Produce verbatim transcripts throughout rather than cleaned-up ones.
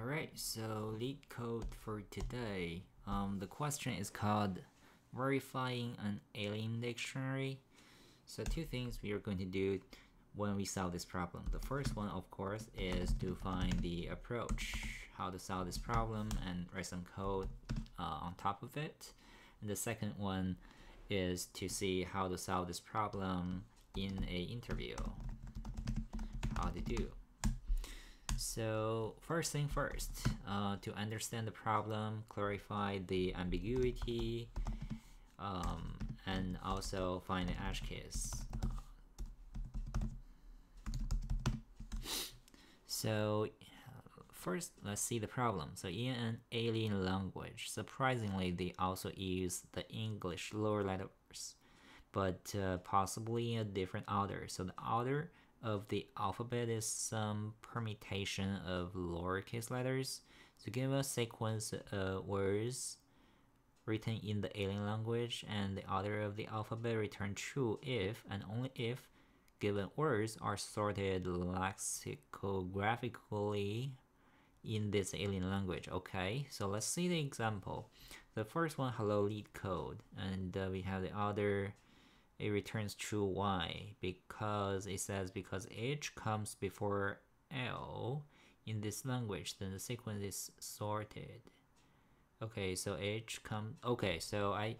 Alright, so LeetCode for today. Um, the question is called Verifying an Alien Dictionary. So two things we are going to do when we solve this problem. The first one, of course, is to find the approach, how to solve this problem, and write some code uh, on top of it. And the second one is to see how to solve this problem in a interview. How to do. So first thing first, uh, to understand the problem, clarify the ambiguity, um, and also find the edge case. So first, let's see the problem. So in an alien language, surprisingly, they also use the English lower letters, but uh, possibly in a different order. So the order of the alphabet is some permutation of lowercase letters. So give a sequence of words written in the alien language and the order of the alphabet, return true if and only if given words are sorted lexicographically in this alien language. Okay, so let's see the example. The first one, hello LeetCode, and uh, we have the other. It returns true. Why? Because it says because H comes before L in this language, then the sequence is sorted. Okay, so H comes. Okay, so I,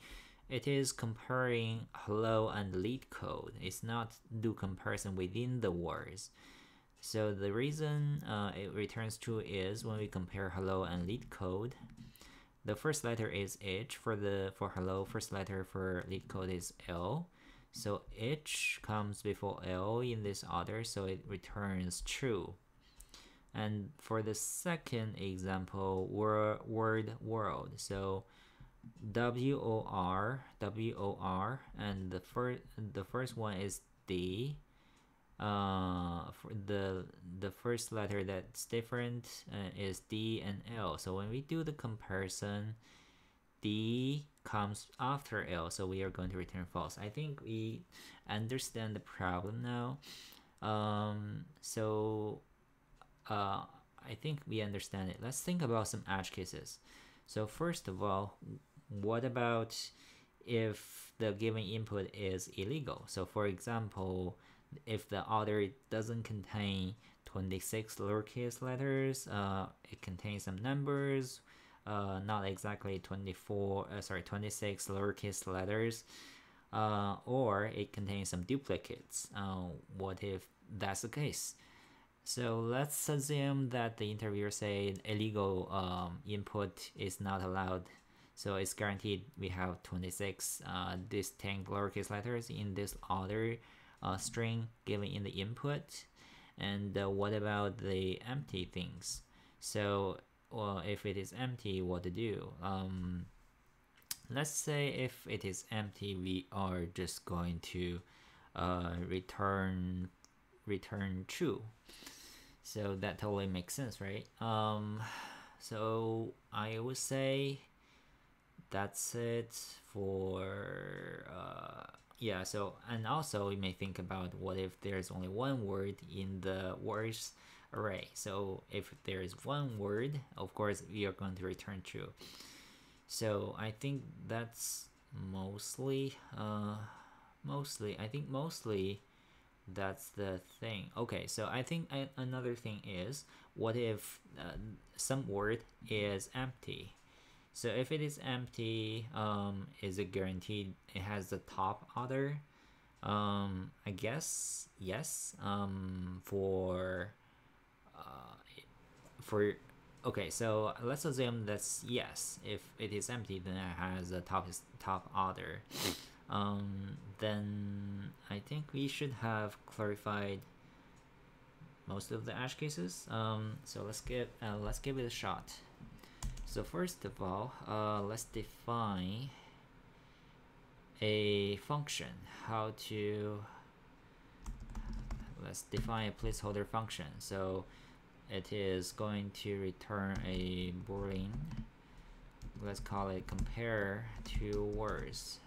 it is comparing hello and LeetCode. It's not do comparison within the words. So the reason uh, it returns true is when we compare hello and LeetCode. The first letter is H for the for hello. First letter for LeetCode is L. So H comes before L in this order, so it returns true. And for the second example, wor word world. So W O R W O R, and the first the first one is D. Uh, for the the first letter that's different uh, is D and L. So when we do the comparison, D comes after L, so we are going to return false. I think we understand the problem now. Um, so uh, I think we understand it. Let's think about some edge cases. So first of all, what about if the given input is illegal? So for example, if the order doesn't contain twenty-six lowercase letters, uh, it contains some numbers, uh, not exactly twenty-four, uh, sorry, twenty-six lowercase letters, uh, or it contains some duplicates. Uh, what if that's the case? So let's assume that the interviewer said illegal um, input is not allowed. So it's guaranteed we have twenty-six uh, distinct lowercase letters in this order. Uh, string given in the input. And uh, what about the empty things? So well, if it is empty, what to do? Um, let's say if it is empty, we are just going to uh, return return true. So that totally makes sense, right? Um, so I would say that's it for uh, yeah. So and also we may think about what if there's only one word in the words array. So if there is one word, of course we are going to return true. So I think that's mostly uh, mostly I think mostly that's the thing. Okay, so I think I, another thing is what if uh, some word is empty. So if it is empty, um, is it guaranteed it has the top order? Um, I guess yes. Um, for uh, for okay, so let's assume that's yes. If it is empty, then it has the top top order. Um, then I think we should have clarified most of the edge cases. Um, so let's give uh, let's give it a shot. So first of all, uh, let's define a function. How to let's define a placeholder function. So it is going to return a boolean. Let's call it compare two words,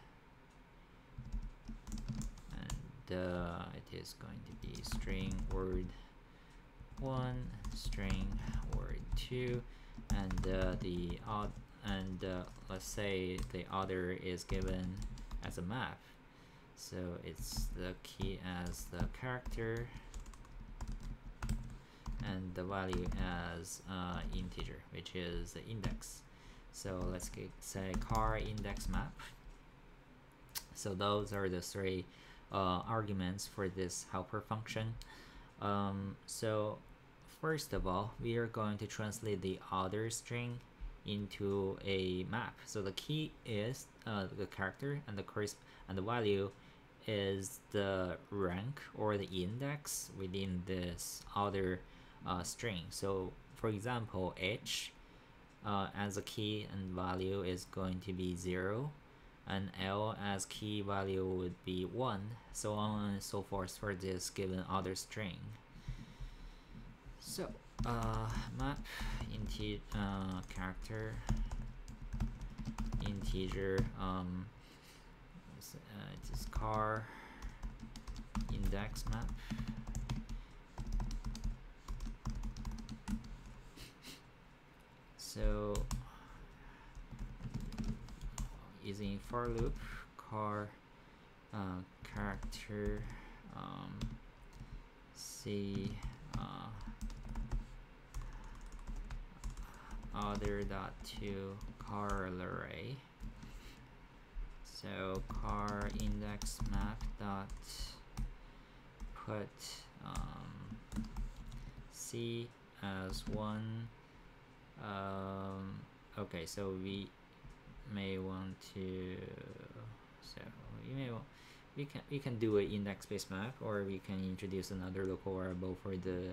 and uh, it is going to be string word one, string word two, and uh, the uh, and uh, let's say the other is given as a map, so it's the key as the character and the value as uh, integer, which is the index. So let's get, say, car index map. So those are the three uh, arguments for this helper function. Um, so first of all, we are going to translate the other string into a map. So the key is uh, the character, and the correspond and the value is the rank or the index within this other uh, string. So for example, H uh, as a key and value is going to be zero, and L as key value would be one, so on and so forth for this given other string. So uh, map integer uh, character integer um uh, it's car index map. So using for loop car uh, character um, C uh, other dot to car array. So car index map dot put um, C as one. Um, okay, so we may want to so you may want, we can we can do an index-based map, or we can introduce another local variable for the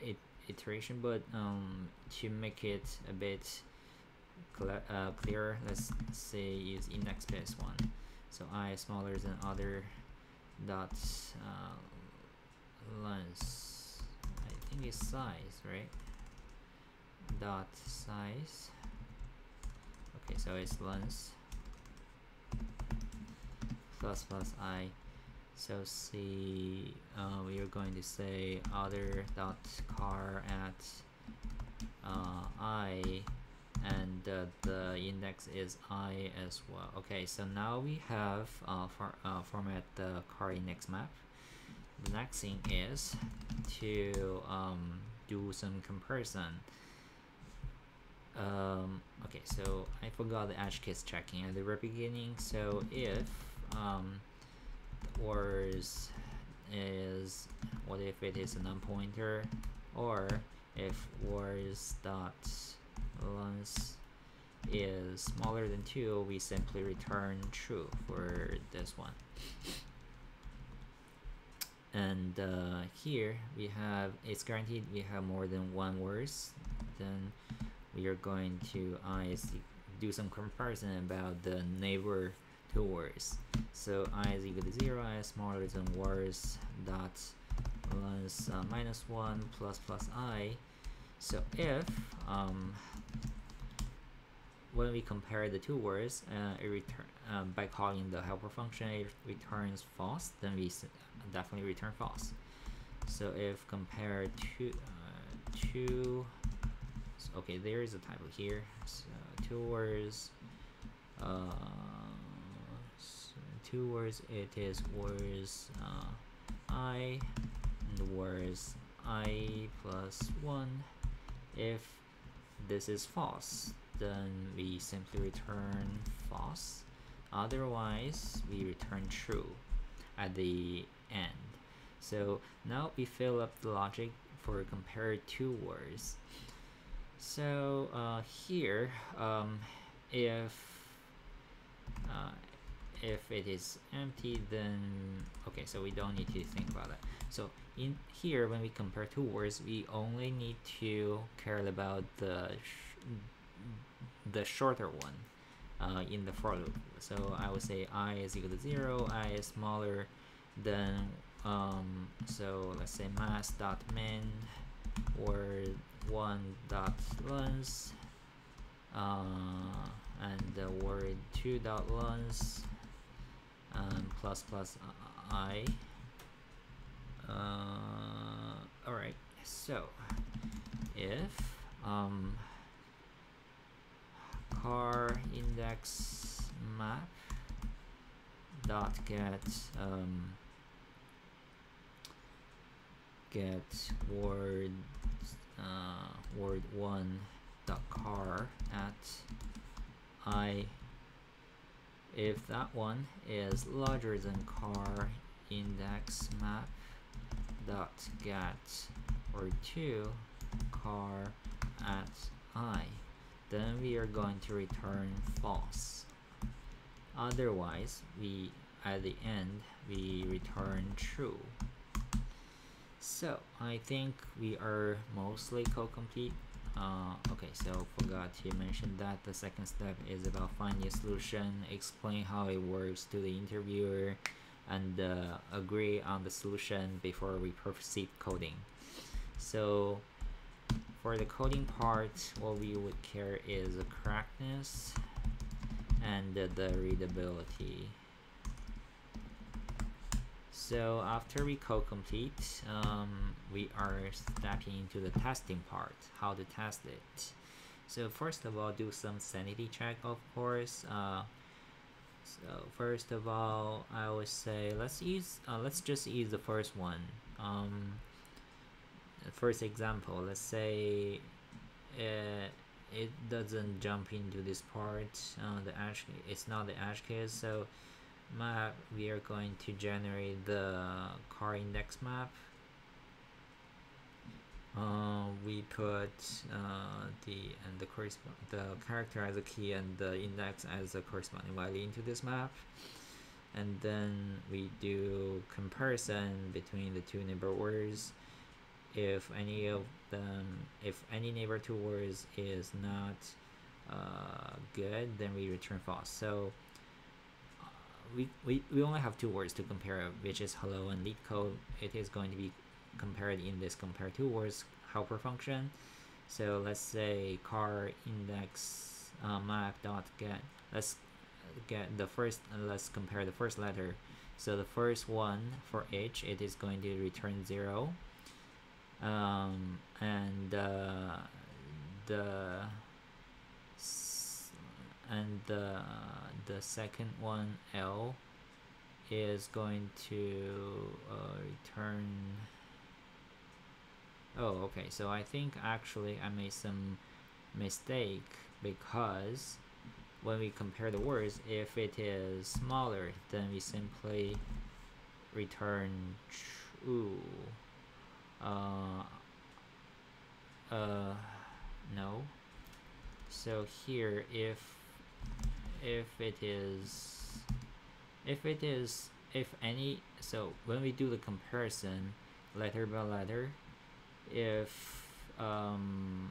it. iteration, but um, to make it a bit cl uh, clearer, let's say use index based one. So I smaller than other dot uh, length, I think it's size, right? Dot size. Okay, so it's length plus plus I. So see, uh, we are going to say other dot car at uh, I, and uh, the index is I as well. Okay, so now we have uh, for, uh, format the car index map. The next thing is to um, do some comparison. Um, okay, so I forgot the edge case checking at the very beginning. So if um, or is, is what if it is a non-pointer, or if wars dot length is smaller than two, we simply return true for this one. And uh, here we have, it's guaranteed we have more than one word. Then we are going to uh, do some comparison about the neighbor two words. So I is equal to zero, I is smaller than words dot length uh, minus one plus plus I. So if um, when we compare the two words, uh, it return uh, by calling the helper function, it returns false. Then we definitely return false. So if compare two, uh, two. So okay, there is a typo here. So two words. Uh, Two words, it is words uh, I and words I plus one. If this is false, then we simply return false. Otherwise, we return true at the end. So now we fill up the logic for compare two words. So uh, here, um, if uh, if it is empty, then okay, so we don't need to think about that. So in here, when we compare two words, we only need to care about the sh the shorter one uh, in the for loop. So I would say I is equal to zero, I is smaller than um, so let's say mass dot min or one dot length uh, and the word two dot length Um, plus plus I. Uh, all right, so if um, car index map dot get um, get word uh, word one dot car at I if that one is larger than car index map dot get or two car at I, then we are going to return false. Otherwise, we at the end we return true. So I think we are mostly code complete. Uh, okay, so forgot to mention that the second step is about finding a solution, explain how it works to the interviewer, and uh, agree on the solution before we proceed coding. So for the coding part, what we would care is the correctness and uh, the readability. So after we code complete, um, we are stepping into the testing part, how to test it. So first of all, do some sanity check, of course. Uh, so first of all, I would say let's use uh, let's just use the first one. Um, first example, let's say it, it doesn't jump into this part, uh, the edge, it's not the edge case. So map, we are going to generate the car index map. Uh, we put uh, the and the correspond the character as a key and the index as a corresponding value into this map, and then we do comparison between the two neighbor words. If any of them, if any neighbor two words is not uh, good, then we return false. So We, we, we only have two words to compare, which is hello and leet code. It is going to be compared in this compare two words helper function. So let's say car index uh, map dot get. Let's get the first. Let's compare the first letter. So the first one for H, it is going to return zero. Um, and uh, the and the. The second one, L, is going to uh, return. Oh, okay. So I think actually I made some mistake, because when we compare the words, if it is smaller, then we simply return true. Uh, uh, no. So here, if if it is if it is if any so when we do the comparison letter by letter, if um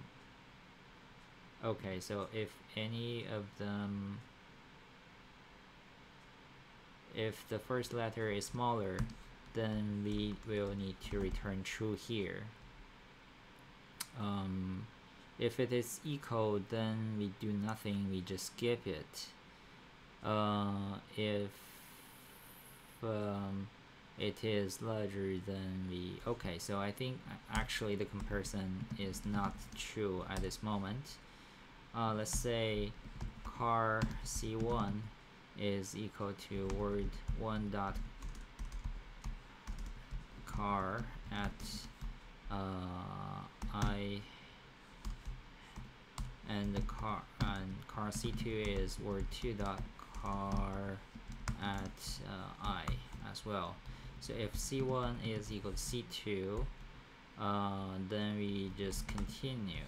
okay so if any of them, if the first letter is smaller, then we will need to return true here. Um if it is equal, then we do nothing, we just skip it. Uh, if um, it is larger than we, okay, so I think actually the comparison is not true at this moment. Uh, let's say car C one is equal to word one dot car at uh, I, and the car and car C two is word two dot car at uh, I as well. So if C one is equal to C two, uh, then we just continue.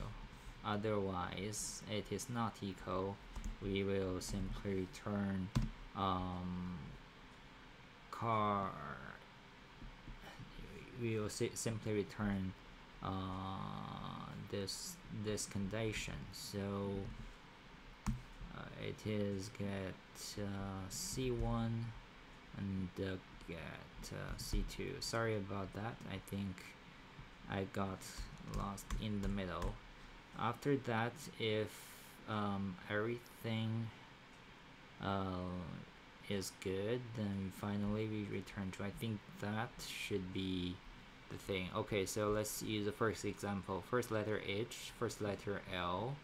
Otherwise, it is not equal. We will simply return um, car. We will si simply return uh, this this condition. So uh, it is get uh, C one and uh, get uh, C two. Sorry about that, I think I got lost in the middle. After that, if um, everything uh, is good, then finally we return to, I think that should be the thing. Okay, so let's use the first example. First letter H, first letter L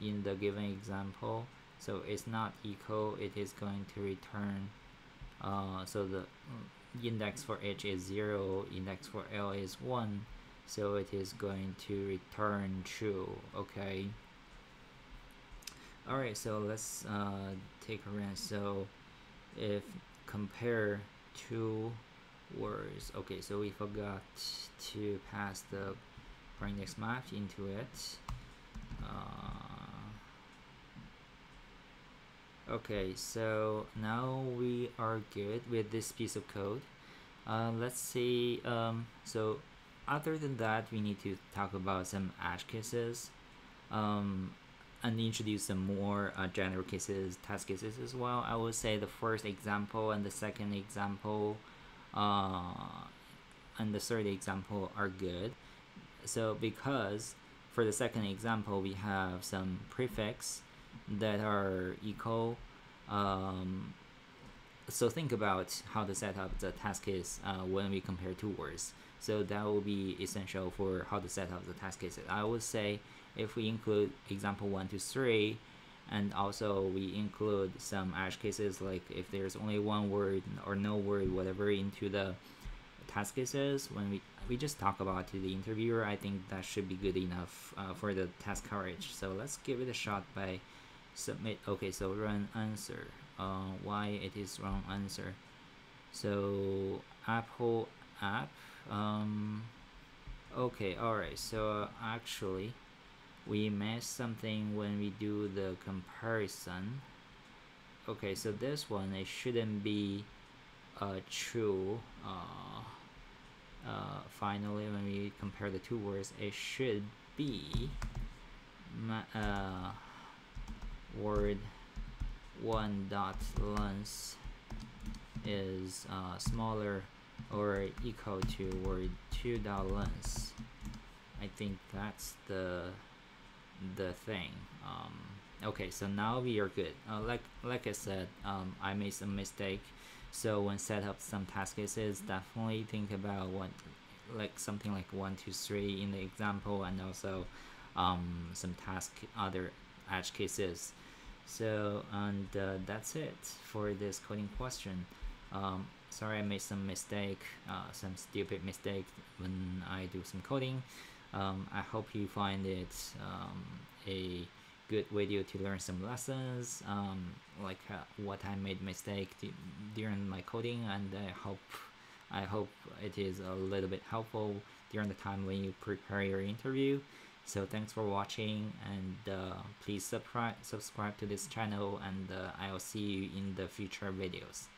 in the given example. So it's not equal, it is going to return, uh, so the index for H is zero, index for L is one, so it is going to return true. Okay, alright, so let's uh, take a run. So if compare two words, okay, so we forgot to pass the preindex match into it. Uh, okay, so now we are good with this piece of code. Uh, let's see, um, so other than that, we need to talk about some edge cases um, and introduce some more uh, general cases, test cases as well. I would say the first example and the second example uh, and the third example are good. So because for the second example, we have some prefixes that are equal. Um, so think about how to set up the test case uh, when we compare two words. So that will be essential for how to set up the test cases. I would say if we include example one to three, and also we include some edge cases, like if there's only one word or no word, whatever, into the test cases, when we, we just talk about to the interviewer, I think that should be good enough uh, for the test coverage. So let's give it a shot by submit. Okay, so wrong answer. Uh, why it is wrong answer? So Apple app. Um, okay, alright, so uh, actually we missed something when we do the comparison. Okay, so this one, it shouldn't be uh, true. Uh, uh, finally, when we compare the two words, it should be ma uh, word one dot length is uh, smaller or equal to word two dot length. I think that's the the thing. Um, okay, so now we are good. Uh, like like I said, um, I made some mistake. So when set up some test cases, definitely think about what like something like one, two, three in the example, and also um, some task other edge cases. So and uh, that's it for this coding question. Um, sorry, I made some mistake, uh, some stupid mistake when I do some coding. Um, I hope you find it um, a good video to learn some lessons, um, like uh, what I made mistake during my coding, and I hope I hope it is a little bit helpful during the time when you prepare your interview. So thanks for watching, and uh, please subscribe subscribe to this channel, and uh, I'll see you in the future videos.